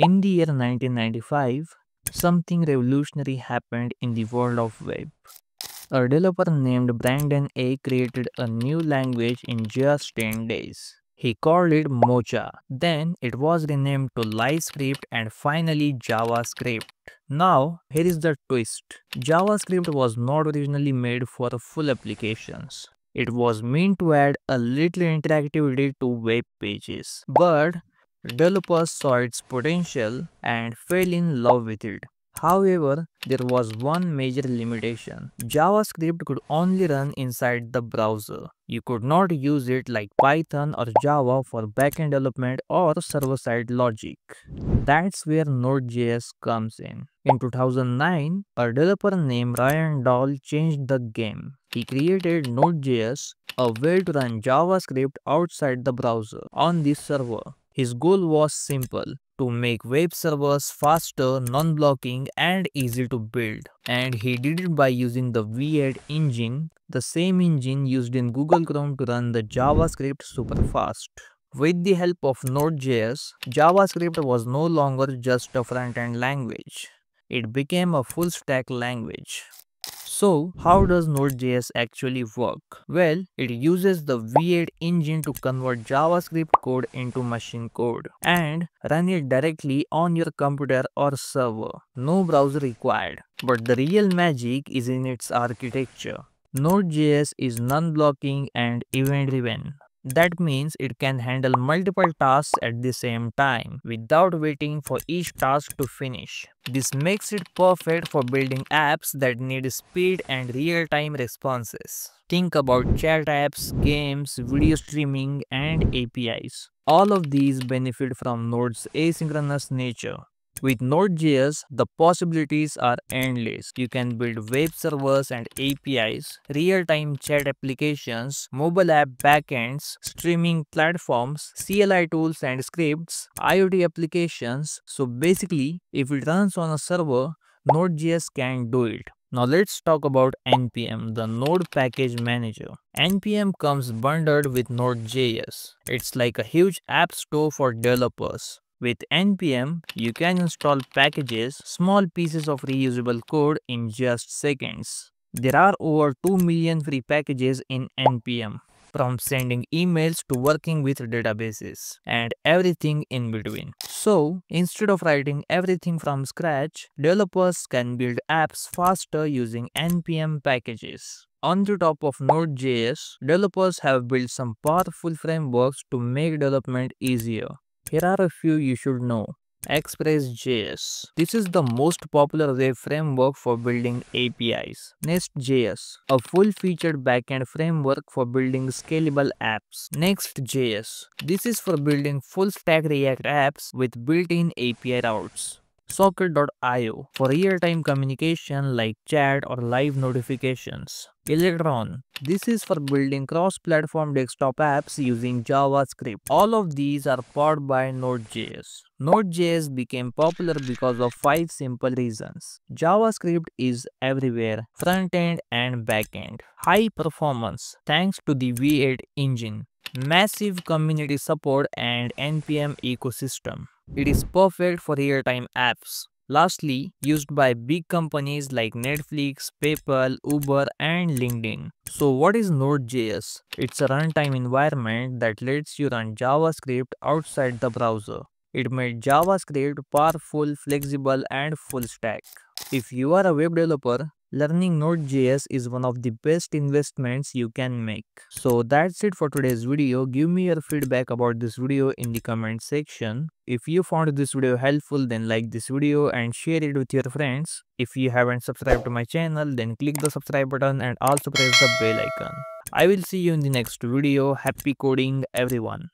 In the year 1995, something revolutionary happened in the world of web. A developer named Brendan Eich created a new language in just 10 days. He called it Mocha. Then it was renamed to LiveScript and finally JavaScript. Now, here is the twist. JavaScript was not originally made for full applications. It was meant to add a little interactivity to web pages. But developers saw its potential and fell in love with it. However, there was one major limitation. JavaScript could only run inside the browser. You could not use it like Python or Java for backend development or server-side logic. That's where Node.js comes in. In 2009, a developer named Ryan Dahl changed the game. He created Node.js, a way to run JavaScript outside the browser on the server. His goal was simple: to make web servers faster, non-blocking, and easy to build. And he did it by using the V8 engine, the same engine used in Google Chrome to run the JavaScript super fast. With the help of Node.js, JavaScript was no longer just a front-end language. It became a full-stack language. So, how does Node.js actually work? Well, it uses the V8 engine to convert JavaScript code into machine code and run it directly on your computer or server. No browser required. But the real magic is in its architecture. Node.js is non-blocking and event-driven. That means it can handle multiple tasks at the same time without waiting for each task to finish. This makes it perfect for building apps that need speed and real-time responses. Think about chat apps, games, video streaming, and APIs. All of these benefit from Node's asynchronous nature. With Node.js, the possibilities are endless. You can build web servers and APIs, real-time chat applications, mobile app backends, streaming platforms, CLI tools and scripts, IoT applications. So basically, if it runs on a server, Node.js can do it. Now let's talk about NPM, the Node Package Manager. NPM comes bundled with Node.js. It's like a huge app store for developers. With NPM, you can install packages, small pieces of reusable code in just seconds. There are over 2 million free packages in NPM, from sending emails to working with databases, and everything in between. So, instead of writing everything from scratch, developers can build apps faster using NPM packages. On the top of Node.js, developers have built some powerful frameworks to make development easier. Here are a few you should know. Express.js. This is the most popular web framework for building APIs. NestJS, a full-featured backend framework for building scalable apps. Next.js. This is for building full-stack React apps with built-in API routes. Socket.io, for real-time communication like chat or live notifications. Electron, this is for building cross-platform desktop apps using JavaScript. All of these are powered by Node.js. Node.js became popular because of 5 simple reasons. JavaScript is everywhere, front-end and back-end. High performance, thanks to the V8 engine. Massive community support and NPM ecosystem. It is perfect for real-time apps. Lastly, used by big companies like Netflix, PayPal, Uber, and LinkedIn. So what is Node.js? It's a runtime environment that lets you run JavaScript outside the browser. It made JavaScript powerful, flexible, and full-stack. If you are a web developer, learning Node.js is one of the best investments you can make. So that's it for today's video. Give me your feedback about this video in the comment section. If you found this video helpful, then like this video and share it with your friends. If you haven't subscribed to my channel, then click the subscribe button and also press the bell icon. I will see you in the next video. Happy coding, everyone.